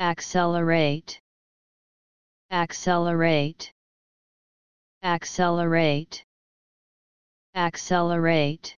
Accelerate. Accelerate. Accelerate. Accelerate.